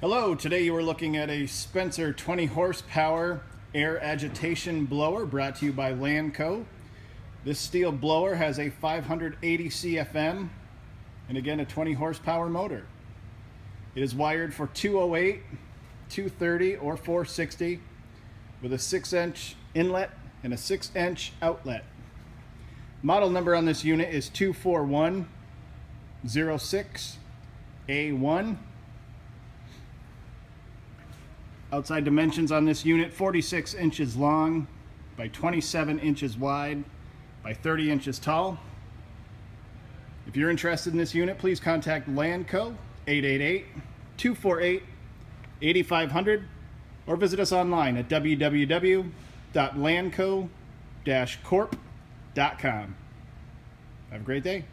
Hello, today you are looking at a Spencer 20 horsepower air agitation blower brought to you by Lanco. This steel blower has a 580 CFM and again a 20 horsepower motor. It is wired for 208, 230 or 460 with a 6-inch inlet and a 6-inch outlet. Model number on this unit is 24106A1. Outside dimensions on this unit, 46 inches long by 27 inches wide by 30 inches tall. If you're interested in this unit, please contact Lanco 888-248-8500 or visit us online at www.lanco-corp.com. Have a great day.